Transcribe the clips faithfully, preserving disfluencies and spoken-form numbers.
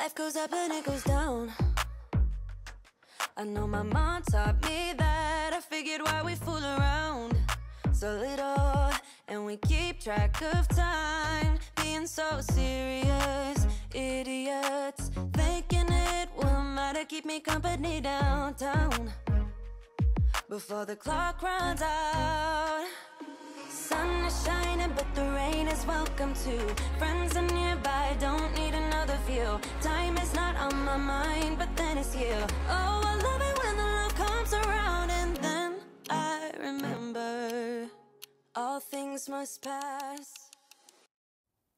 Life goes up and it goes down. I know my mom taught me that. I figured why we fool around so little, and we keep track of time, being so serious. Idiots, thinking it will matter, keep me company downtown before the clock runs out. Sun is shining, but the rain is welcome too. Friends are nearby, don't need another view. Time is not on my mind, but then it's you. Oh, I love it when the love comes around, and then I remember all things must pass.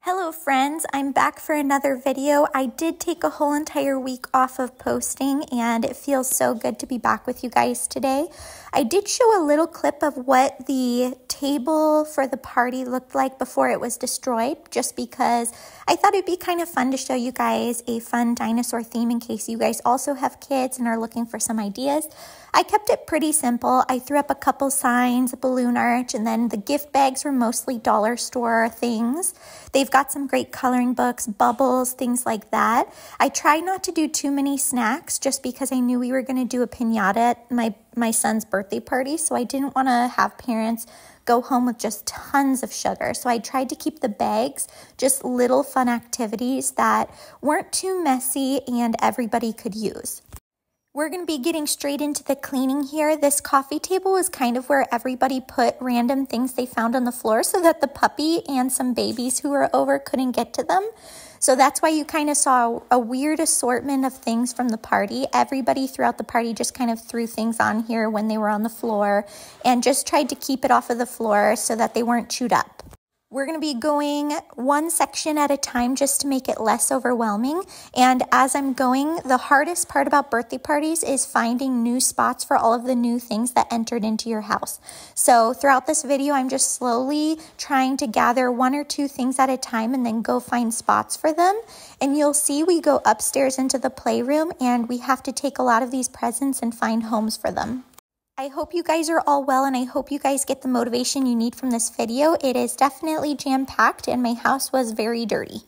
Hello friends, I'm back for another video. I did take a whole entire week off of posting, and it feels so good to be back with you guys today. I did show a little clip of what the table for the party looked like before it was destroyed, just because I thought it'd be kind of fun to show you guys a fun dinosaur theme in case you guys also have kids and are looking for some ideas. I kept it pretty simple. I threw up a couple signs, a balloon arch, and then the gift bags were mostly dollar store things. They've got some great coloring books, bubbles, things like that. I tried not to do too many snacks just because I knew we were going to do a piñata at my, my son's birthday party, so I didn't want to have parents go home with just tons of sugar. So I tried to keep the bags just little fun activities that weren't too messy and everybody could use. We're going to be getting straight into the cleaning here. This coffee table was kind of where everybody put random things they found on the floor so that the puppy and some babies who were over couldn't get to them. So that's why you kind of saw a weird assortment of things from the party. Everybody throughout the party just kind of threw things on here when they were on the floor and just tried to keep it off of the floor so that they weren't chewed up. We're going to be going one section at a time just to make it less overwhelming. And as I'm going, the hardest part about birthday parties is finding new spots for all of the new things that entered into your house. So throughout this video, I'm just slowly trying to gather one or two things at a time and then go find spots for them. And you'll see we go upstairs into the playroom and we have to take a lot of these presents and find homes for them. I hope you guys are all well, and I hope you guys get the motivation you need from this video. It is definitely jam-packed, and my house was very dirty.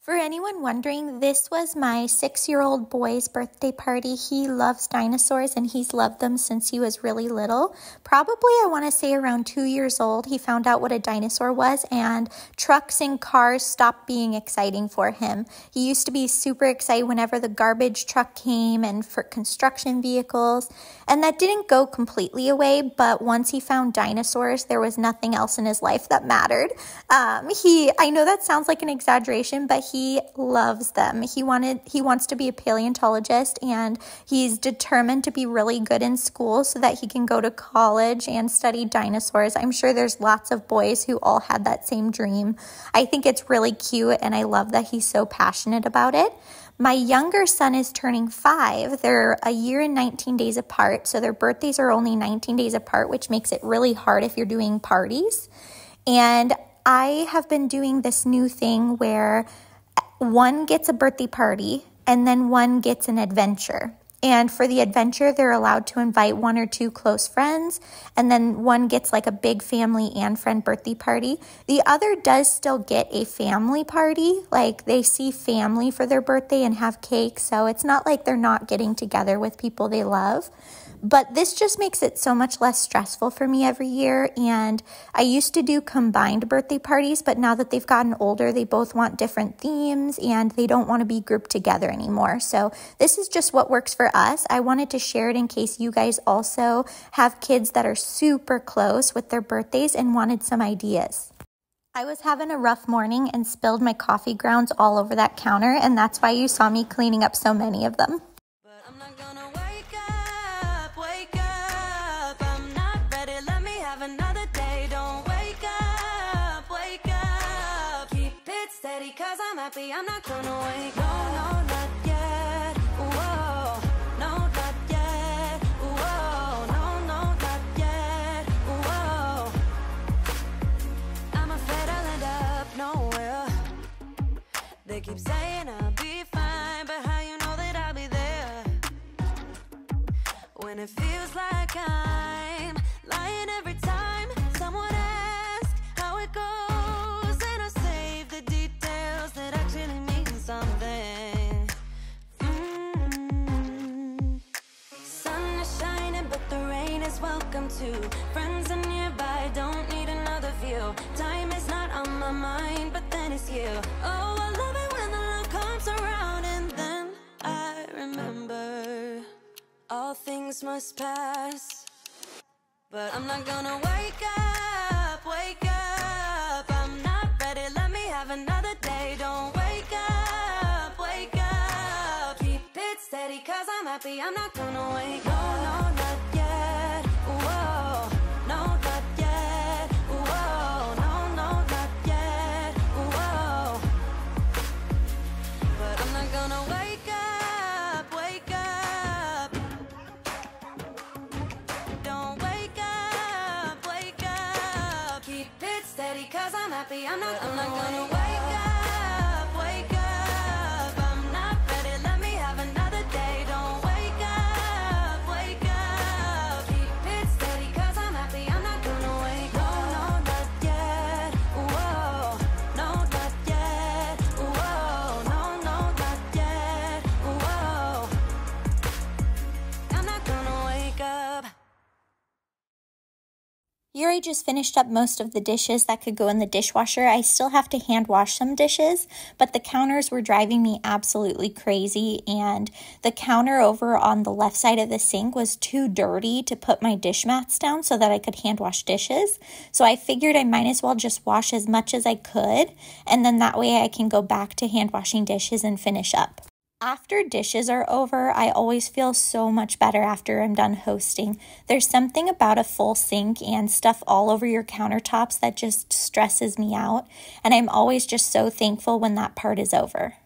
For anyone wondering, this was my six-year-old boy's birthday party. He loves dinosaurs, and he's loved them since he was really little. Probably, I want to say around two years old, he found out what a dinosaur was, and trucks and cars stopped being exciting for him. He used to be super excited whenever the garbage truck came and for construction vehicles. And that didn't go completely away, but once he found dinosaurs, there was nothing else in his life that mattered. Um, he, I know that sounds like an exaggeration, but he loves them. He wanted, he wants to be a paleontologist, and he's determined to be really good in school so that he can go to college and study dinosaurs. I'm sure there's lots of boys who all had that same dream. I think it's really cute, and I love that he's so passionate about it. My younger son is turning five. They're a year and nineteen days apart, so their birthdays are only nineteen days apart, which makes it really hard if you're doing parties. And I have been doing this new thing where one gets a birthday party, and then one gets an adventure. And for the adventure, they're allowed to invite one or two close friends, and then one gets like a big family and friend birthday party. The other does still get a family party. Like, they see family for their birthday and have cake, so it's not like they're not getting together with people they love. But this just makes it so much less stressful for me every year, and I used to do combined birthday parties, but now that they've gotten older, they both want different themes, and they don't want to be grouped together anymore. So this is just what works for us. I wanted to share it in case you guys also have kids that are super close with their birthdays and wanted some ideas. I was having a rough morning and spilled my coffee grounds all over that counter, and that's why you saw me cleaning up so many of them. I'm not gonna wake up. to. Friends are nearby, don't need another view. Time is not on my mind, but then it's you. Oh, I love it when the love comes around. And then I remember all things must pass. But I'm not gonna wake up, wake up. I'm not ready, let me have another day. Don't wake up, wake up. Keep it steady, cause I'm happy, I'm not gonna wake up. No, no, not yet, whoa. No, not yet, whoa. No, no, not yet, whoa. But I'm not gonna wake up, wake up. Don't wake up, wake up. Keep it steady, cause I'm happy, I'm not, I'm not gonna wake up, wake up. I'm not ready, let me have another day. Don't wake up, wake up. Keep it steady, cause I'm happy, I'm not gonna wake up. No, no, not yet, whoa. No, not yet, whoa. No, no, not yet, whoa. I'm not gonna wake up. Yuri just finished up most of the dishes that could go in the dishwasher. I still have to hand wash some dishes, but the counters were driving me absolutely crazy, and the counter over on the left side of the sink was too dirty to put my dish mats down so that I could hand wash dishes. So I figured I might as well just wash as much as I could, and then that way I can go back to hand washing dishes and finish up. After dishes are over, I always feel so much better after I'm done hosting. There's something about a full sink and stuff all over your countertops that just stresses me out, and I'm always just so thankful when that part is over.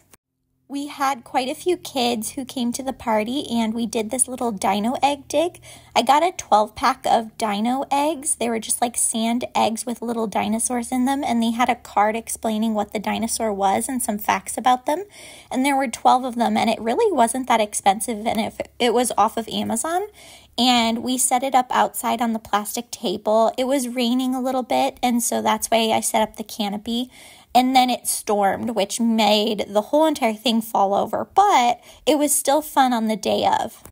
We had quite a few kids who came to the party, and we did this little dino egg dig. I got a twelve pack of dino eggs. They were just like sand eggs with little dinosaurs in them, and they had a card explaining what the dinosaur was and some facts about them. And there were twelve of them, and it really wasn't that expensive, and if it was off of Amazon. And we set it up outside on the plastic table. It was raining a little bit, and so that's why I set up the canopy. And then it stormed, which made the whole entire thing fall over, but it was still fun on the day of.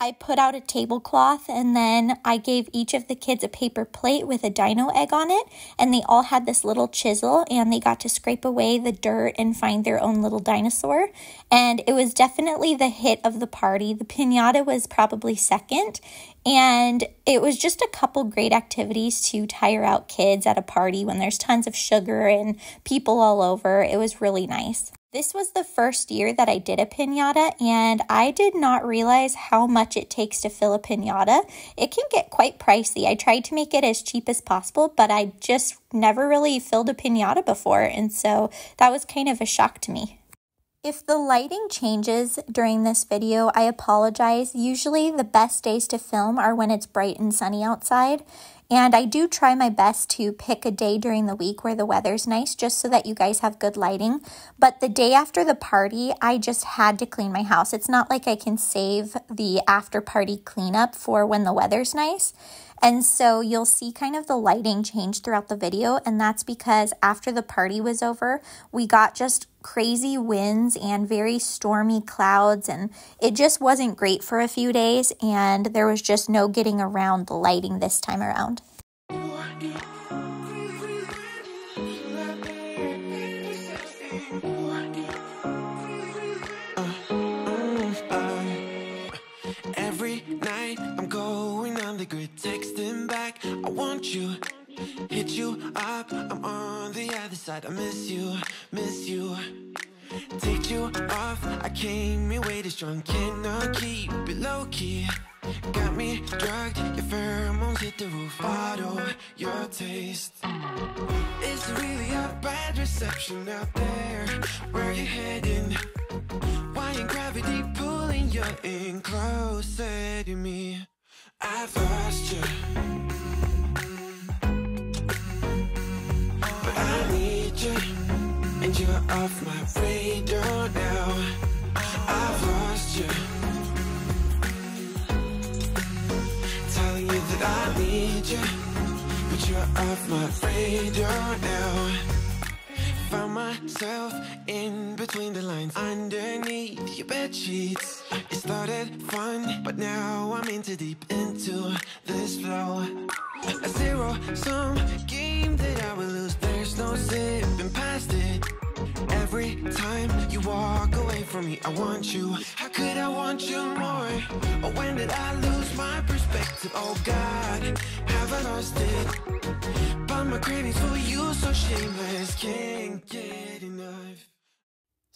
I put out a tablecloth, and then I gave each of the kids a paper plate with a dino egg on it, and they all had this little chisel, and they got to scrape away the dirt and find their own little dinosaur. And it was definitely the hit of the party. The piñata was probably second, and it was just a couple great activities to tire out kids at a party when there's tons of sugar and people all over. It was really nice. This was the first year that I did a piñata, and I did not realize how much it takes to fill a piñata. It can get quite pricey. I tried to make it as cheap as possible, but I just never really filled a piñata before, and so that was kind of a shock to me. If the lighting changes during this video, I apologize. Usually the best days to film are when it's bright and sunny outside. And I do try my best to pick a day during the week where the weather's nice just so that you guys have good lighting. But the day after the party, I just had to clean my house. It's not like I can save the after party cleanup for when the weather's nice. And so you'll see kind of the lighting change throughout the video, and that's because after the party was over, we got just crazy winds and very stormy clouds, and it just wasn't great for a few days, and there was just no getting around the lighting this time around. Every night I'm going on the grid, texting back, I want you, hit you up, I'm on the other side, I miss you, miss you, take you off, I came your way too strong, cannot keep it low-key, got me drugged, your pheromones hit the roof, follow your taste, it's really a bad reception out there, where you heading, why ain't gravity pulling you in closer to me? I've lost you, but I need you, and you're off my radar now. I've lost you, telling you that I need you, but you're off my radar now. Found myself in between the lines, underneath your bed sheets. started fun, but now I'm into deep into this flow. A zero-sum game that I will lose, there's no zipping past it. Every time you walk away from me, I want you. How could I want you more? Or when did I lose my perspective? Oh God, have I lost it? But my cravings for you so shameless, can't get enough.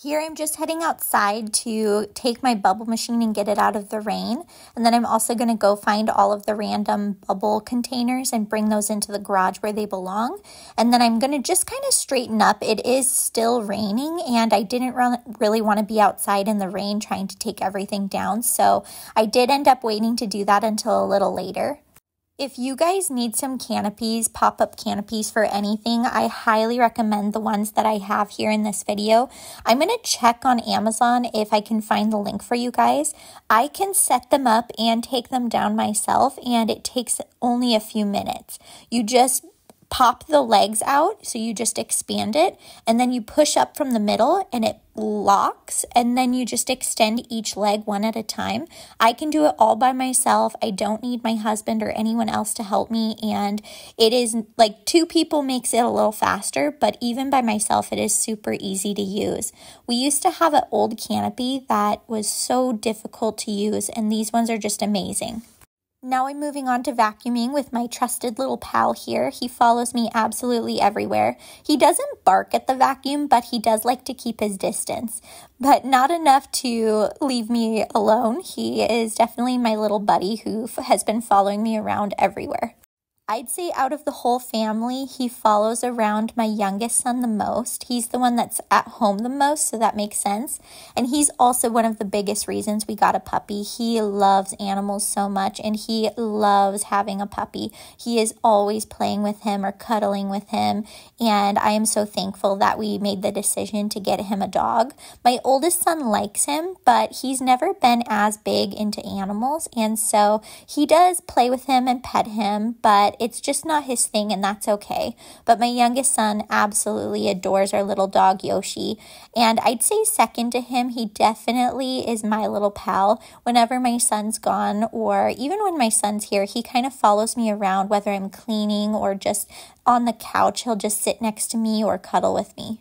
Here I'm just heading outside to take my bubble machine and get it out of the rain. And then I'm also going to go find all of the random bubble containers and bring those into the garage where they belong. And then I'm going to just kind of straighten up. It is still raining and I didn't really want to be outside in the rain trying to take everything down. So I did end up waiting to do that until a little later. If you guys need some canopies, pop-up canopies for anything, I highly recommend the ones that I have here in this video. I'm going to check on Amazon if I can find the link for you guys. I can set them up and take them down myself, and it takes only a few minutes. You just pop the legs out, so you just expand it, and then you push up from the middle, and it locks, and then you just extend each leg one at a time. I can do it all by myself. I don't need my husband or anyone else to help me, and it is like two people makes it a little faster, but even by myself it is super easy to use. We used to have an old canopy that was so difficult to use, and these ones are just amazing. Now I'm moving on to vacuuming with my trusted little pal here. He follows me absolutely everywhere. He doesn't bark at the vacuum, but he does like to keep his distance, but not enough to leave me alone. He is definitely my little buddy who has been following me around everywhere. I'd say out of the whole family, he follows around my youngest son the most. He's the one that's at home the most, so that makes sense. And he's also one of the biggest reasons we got a puppy. He loves animals so much, and he loves having a puppy. He is always playing with him or cuddling with him, and I am so thankful that we made the decision to get him a dog. My oldest son likes him, but he's never been as big into animals, and so he does play with him and pet him, but it's just not his thing, and that's okay. But my youngest son absolutely adores our little dog Yoshi, and I'd say second to him, he definitely is my little pal. Whenever my son's gone, or even when my son's here, he kind of follows me around, whether I'm cleaning or just on the couch. He'll just sit next to me or cuddle with me.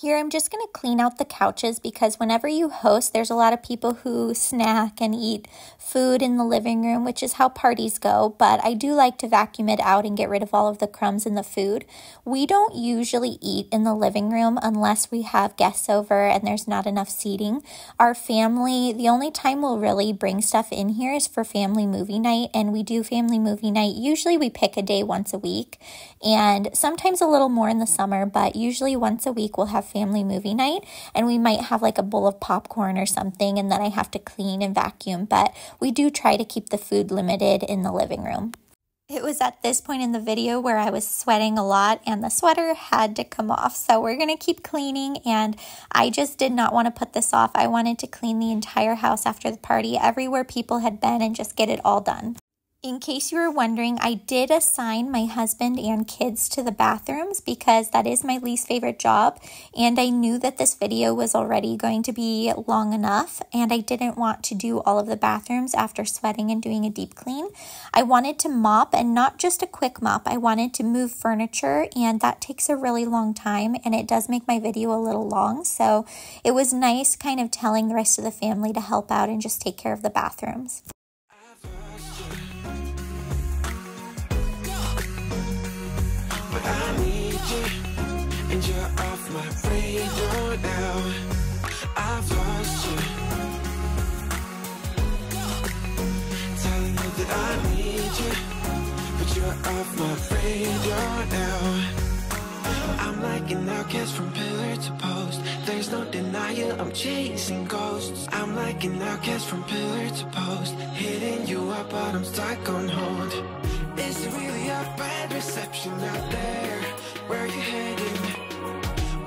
Here, I'm just going to clean out the couches because whenever you host, there's a lot of people who snack and eat food in the living room, which is how parties go, but I do like to vacuum it out and get rid of all of the crumbs in the food. We don't usually eat in the living room unless we have guests over and there's not enough seating. Our family, the only time we'll really bring stuff in here is for family movie night, and we do family movie night. Usually we pick a day once a week, and sometimes a little more in the summer, but usually once a week we'll have family movie night, and we might have like a bowl of popcorn or something, and then I have to clean and vacuum, but we do try to keep the food limited in the living room. It was at this point in the video where I was sweating a lot and the sweater had to come off, so we're going to keep cleaning, and I just did not want to put this off. I wanted to clean the entire house after the party, everywhere people had been, and just get it all done. In case you were wondering, I did assign my husband and kids to the bathrooms because that is my least favorite job, and I knew that this video was already going to be long enough, and I didn't want to do all of the bathrooms after sweating and doing a deep clean. I wanted to mop, and not just a quick mop. I wanted to move furniture, and that takes a really long time, and it does make my video a little long, so it was nice kind of telling the rest of the family to help out and just take care of the bathrooms. I need you, and you're off my radar now. I've lost you, telling you that I need you, but you're off my radar now. I'm like an outcast from pillar to post. There's no denial, I'm chasing ghosts. I'm like an outcast from pillar to post, hitting you up, but I'm stuck on hold. Is it really a bad reception out there? Where are you heading?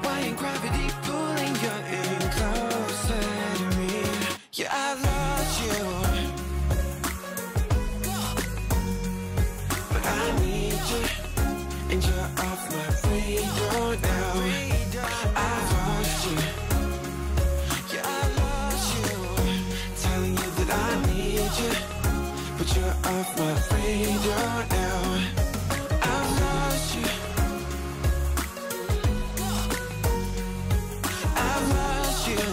Why ain't gravity pulling you in closer to me? Yeah, I lost you, but I need you, and you're off my radar now. I lost you, yeah, I lost you, telling you you, but you're off my radar now. I've lost you, I've lost you.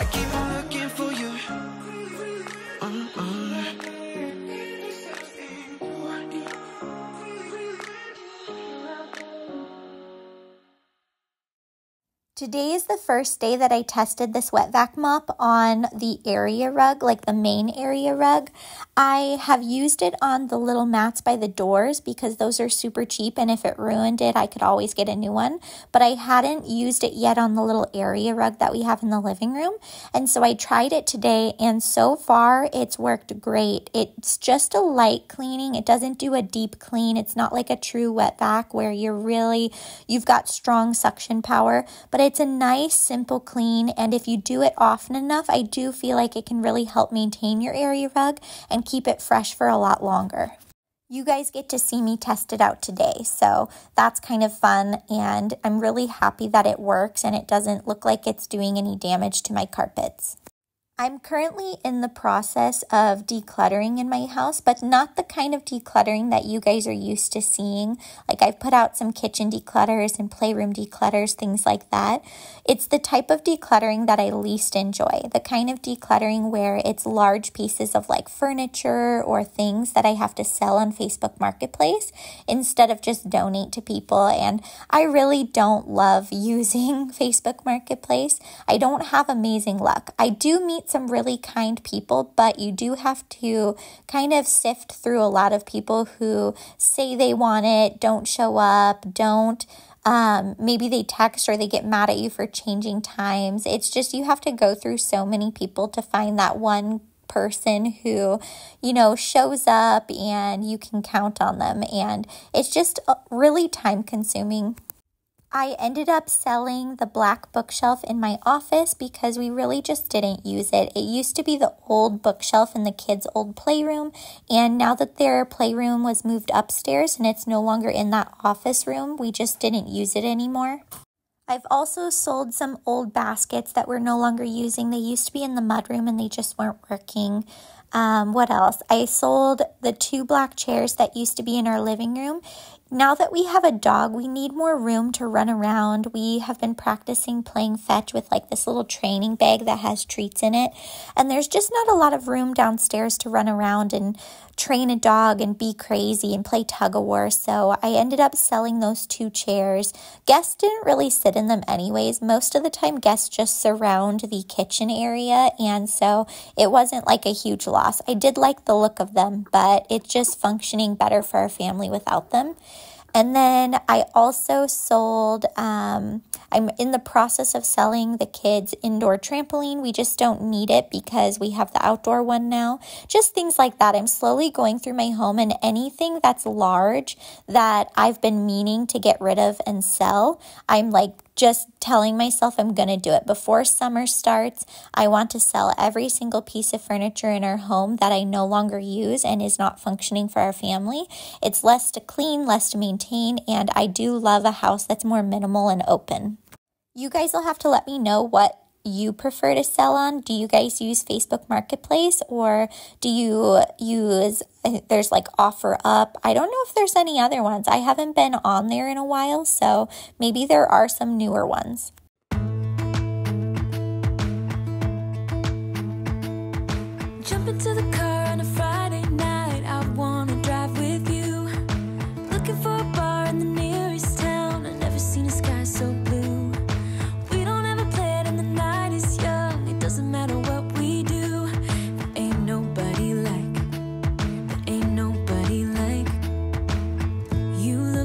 I keep on looking for you. Mm-mm. Today is the first day that I tested this wet vac mop on the area rug, like the main area rug. I have used it on the little mats by the doors because those are super cheap, and if it ruined it, I could always get a new one. But I hadn't used it yet on the little area rug that we have in the living room. And so I tried it today, and so far it's worked great. It's just a light cleaning. It doesn't do a deep clean. It's not like a true wet vac where you're really, you've got strong suction power, but it It's a nice, simple clean, and if you do it often enough, I do feel like it can really help maintain your area rug and keep it fresh for a lot longer. You guys get to see me test it out today, so that's kind of fun, and I'm really happy that it works and it doesn't look like it's doing any damage to my carpets. I'm currently in the process of decluttering in my house, but not the kind of decluttering that you guys are used to seeing. Like, I've put out some kitchen declutters and playroom declutters, things like that. It's the type of decluttering that I least enjoy, the kind of decluttering where it's large pieces of like furniture or things that I have to sell on Facebook Marketplace instead of just donate to people. And I really don't love using Facebook Marketplace. I don't have amazing luck. I do meet some really kind people, but you do have to kind of sift through a lot of people who say they want it, don't show up, don't um, maybe they text or they get mad at you for changing times. It's just, you have to go through so many people to find that one person who, you know, shows up and you can count on them, and it's just really time consuming. I ended up selling the black bookshelf in my office because we really just didn't use it. It used to be the old bookshelf in the kids' old playroom, and now that their playroom was moved upstairs and it's no longer in that office room, we just didn't use it anymore. I've also sold some old baskets that we're no longer using. They used to be in the mudroom and they just weren't working. Um, what else? I sold the two black chairs that used to be in our living room. Now that we have a dog, we need more room to run around. We have been practicing playing fetch with like this little training bag that has treats in it. And there's just not a lot of room downstairs to run around and train a dog and be crazy and play tug-of-war. So I ended up selling those two chairs. Guests didn't really sit in them anyways. Most of the time, guests just surround the kitchen area. And so it wasn't like a huge loss. I did like the look of them, but it's just functioning better for our family without them. And then I also sold, um, I'm in the process of selling the kids' indoor trampoline. We just don't need it because we have the outdoor one now. Just things like that. I'm slowly going through my home, and anything that's large that I've been meaning to get rid of and sell, I'm like just telling myself I'm going to do it. Before summer starts, I want to sell every single piece of furniture in our home that I no longer use and is not functioning for our family. It's less to clean, less to maintain, and I do love a house that's more minimal and open. You guys will have to let me know what you prefer to sell on. Do you guys use Facebook Marketplace, or do you use, there's like OfferUp? I don't know if there's any other ones. I haven't been on there in a while, so maybe there are some newer ones. Jump into the car on a Friday night, I want to drive with you. Looking for a bar in the nearest town, I've never seen a sky so blue.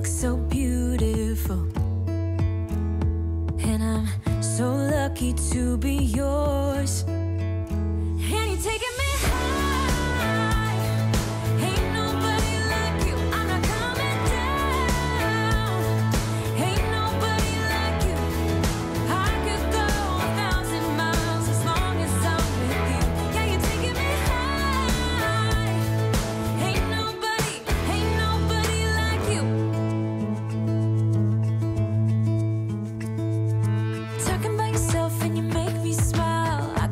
So beautiful, and I'm so lucky to be yours. And you're taking me high, ain't nobody like you. I'm not coming down, ain't nobody like you. I could go a thousand miles as long as I'm with you. Yeah, you're taking me high, ain't nobody, ain't nobody like you. And you make me smile, I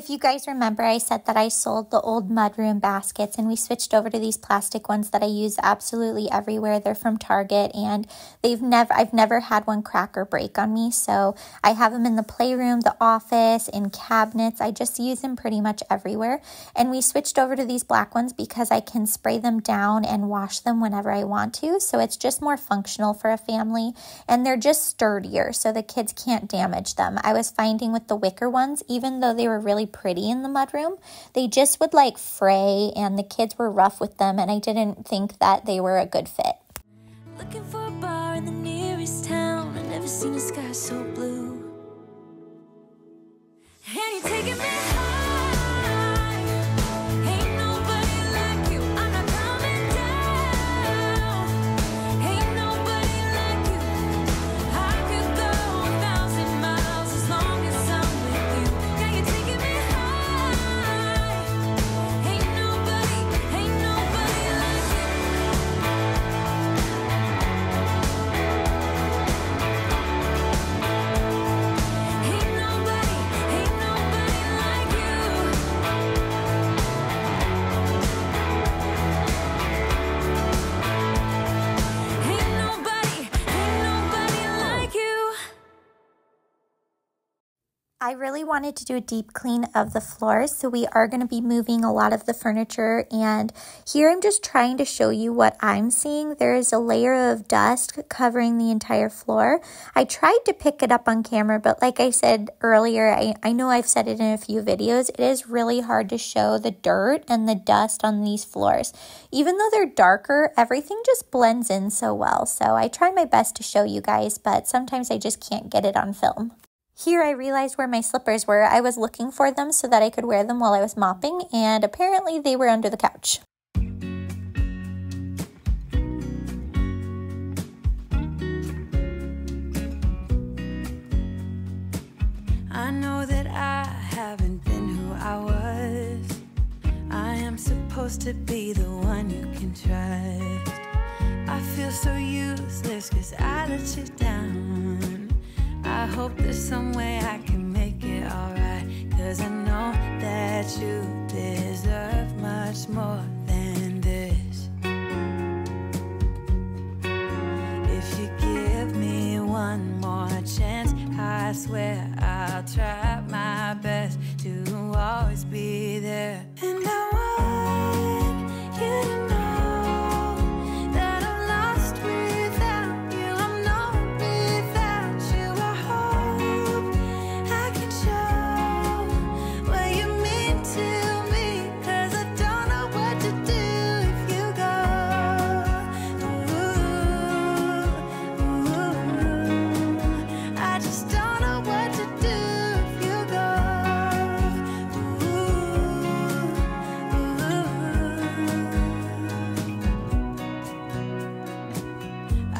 If you guys remember, I said that I sold the old mudroom baskets and we switched over to these plastic ones that I use absolutely everywhere. They're from Target and they've never, I've never had one crack or break on me. So I have them in the playroom, the office, in cabinets. I just use them pretty much everywhere. And we switched over to these black ones because I can spray them down and wash them whenever I want to. So it's just more functional for a family and they're just sturdier so the kids can't damage them. I was finding with the wicker ones, even though they were really pretty in the mudroom, they just would like fray and the kids were rough with them and I didn't think that they were a good fit. Looking for a bar in the nearest town, I've never seen a sky so blue. And you're taking me high, ain't nobody like you, I'm not coming down, ain't nobody like you, I could go a thousand miles as long as I'm with you. Yeah, you're taking me. I really wanted to do a deep clean of the floors, so we are going to be moving a lot of the furniture, and here I'm just trying to show you what I'm seeing. There is a layer of dust covering the entire floor. I tried to pick it up on camera, but like I said earlier, I, I know I've said it in a few videos, it is really hard to show the dirt and the dust on these floors. Even though they're darker, everything just blends in so well, so I try my best to show you guys, but sometimes I just can't get it on film. Here I realized where my slippers were. I was looking for them so that I could wear them while I was mopping, and apparently they were under the couch. I know that I haven't been who I was. I am supposed to be the one you can trust. I feel so useless because I let you down. I hope there's some way I can make it alright, 'cause I know that you deserve much more than this. If you give me one more chance, I swear I'll try my best to always be there. And I want you to know.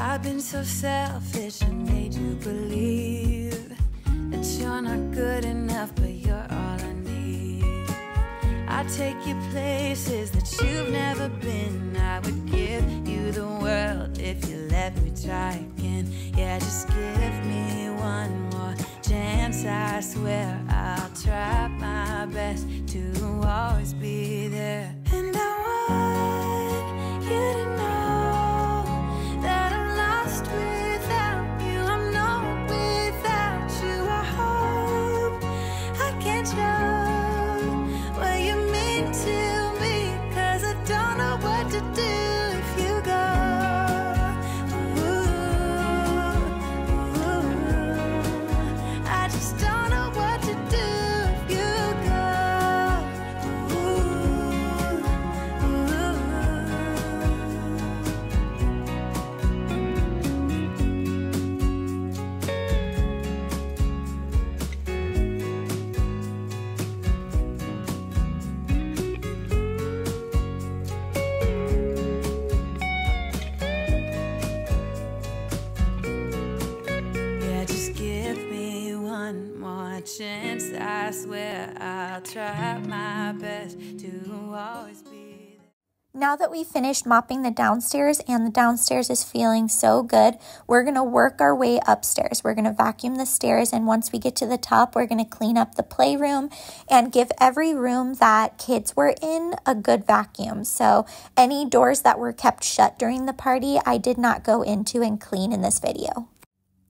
I've been so selfish and made you believe that you're not good enough, but you're all I need. I take you places that you've never been. I would give you the world if you let me try again. Yeah, just give me one more chance. I swear I'll try my best to always be there. And I want you to know. Now that we finished mopping the downstairs and the downstairs is feeling so good, we're going to work our way upstairs. We're going to vacuum the stairs, and once we get to the top, we're going to clean up the playroom and give every room that kids were in a good vacuum. So any doors that were kept shut during the party, I did not go into and clean in this video.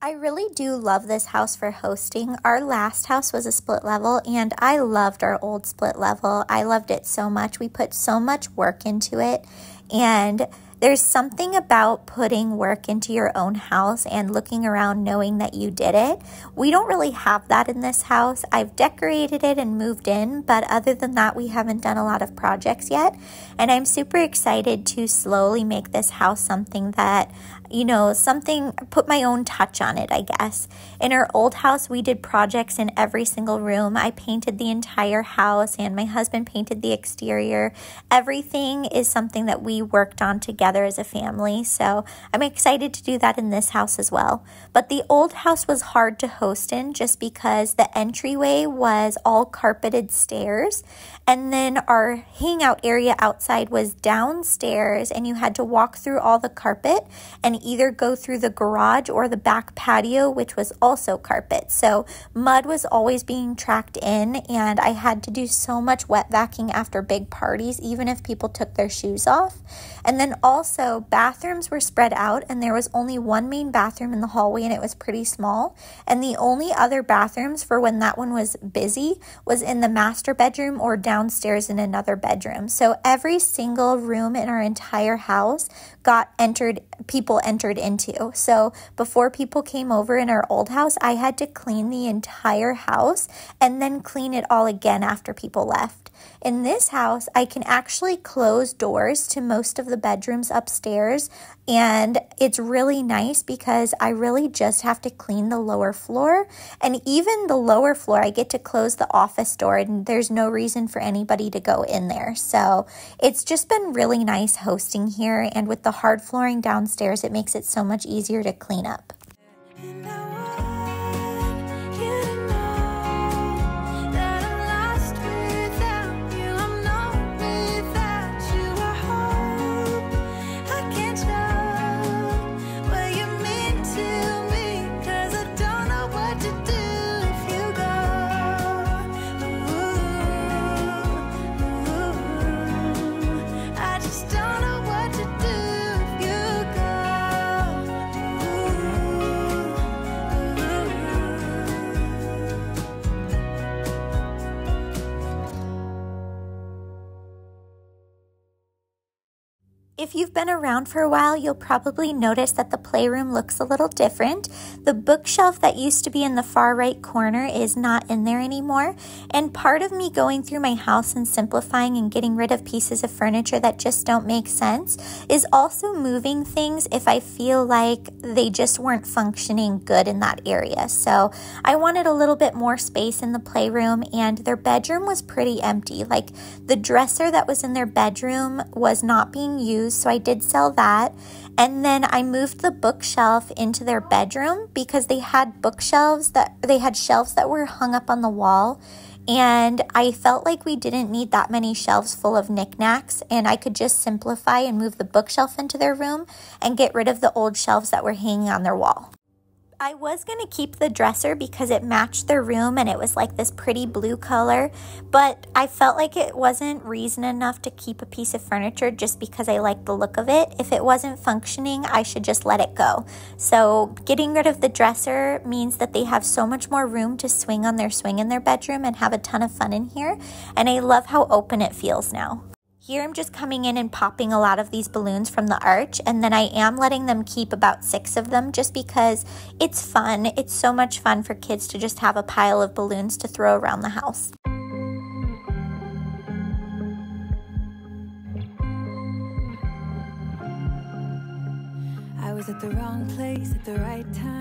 I really do love this house for hosting. Our last house was a split level, and I loved our old split level. I loved it so much. We put so much work into it, and there's something about putting work into your own house and looking around knowing that you did it. We don't really have that in this house. I've decorated it and moved in, but other than that, we haven't done a lot of projects yet. And I'm super excited to slowly make this house something that, you know, something, put my own touch on it, I guess. In our old house, we did projects in every single room. I painted the entire house, and my husband painted the exterior. Everything is something that we worked on together as a family, so I'm excited to do that in this house as well. But the old house was hard to host in just because the entryway was all carpeted stairs, and then our hangout area outside was downstairs, and you had to walk through all the carpet and either go through the garage or the back patio, which was also carpet. So mud was always being tracked in, and I had to do so much wet vacuuming after big parties, even if people took their shoes off. And then all Also, bathrooms were spread out, and there was only one main bathroom in the hallway, and it was pretty small. And the only other bathrooms for when that one was busy was in the master bedroom or downstairs in another bedroom. So every single room in our entire house got entered, people entered into. So before people came over in our old house, I had to clean the entire house and then clean it all again after people left. In this house, I can actually close doors to most of the bedrooms upstairs, and it's really nice because I really just have to clean the lower floor, and even the lower floor, I get to close the office door, and there's no reason for anybody to go in there. So it's just been really nice hosting here, and with the hard flooring downstairs, it makes it so much easier to clean up. If you've been around for a while, you'll probably notice that the playroom looks a little different. The bookshelf that used to be in the far right corner is not in there anymore. And part of me going through my house and simplifying and getting rid of pieces of furniture that just don't make sense is also moving things if I feel like they just weren't functioning good in that area. So I wanted a little bit more space in the playroom, and their bedroom was pretty empty. Like, the dresser that was in their bedroom was not being used. So I did sell that, and then I moved the bookshelf into their bedroom because they had bookshelves that they had shelves that were hung up on the wall, and I felt like we didn't need that many shelves full of knickknacks, and I could just simplify and move the bookshelf into their room and get rid of the old shelves that were hanging on their wall. I was going to keep the dresser because it matched their room, and it was like this pretty blue color, but I felt like it wasn't reason enough to keep a piece of furniture just because I liked the look of it. If it wasn't functioning, I should just let it go. So getting rid of the dresser means that they have so much more room to swing on their swing in their bedroom and have a ton of fun in here, and I love how open it feels now. Here I'm just coming in and popping a lot of these balloons from the arch, and then I am letting them keep about six of them just because it's fun. It's so much fun for kids to just have a pile of balloons to throw around the house. I was at the wrong place at the right time.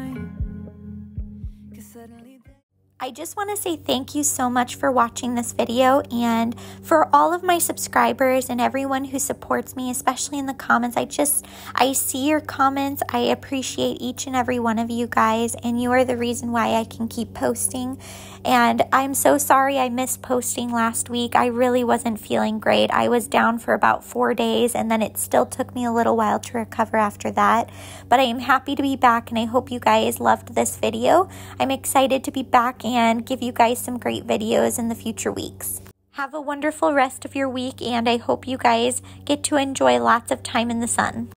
I just want to say thank you so much for watching this video, and for all of my subscribers and everyone who supports me, especially in the comments. I just, I see your comments. I appreciate each and every one of you guys, and you are the reason why I can keep posting. And I'm so sorry I missed posting last week. I really wasn't feeling great. I was down for about four days, and then it still took me a little while to recover after that. But I am happy to be back, and I hope you guys loved this video. I'm excited to be back and give you guys some great videos in the future weeks. Have a wonderful rest of your week, and I hope you guys get to enjoy lots of time in the sun.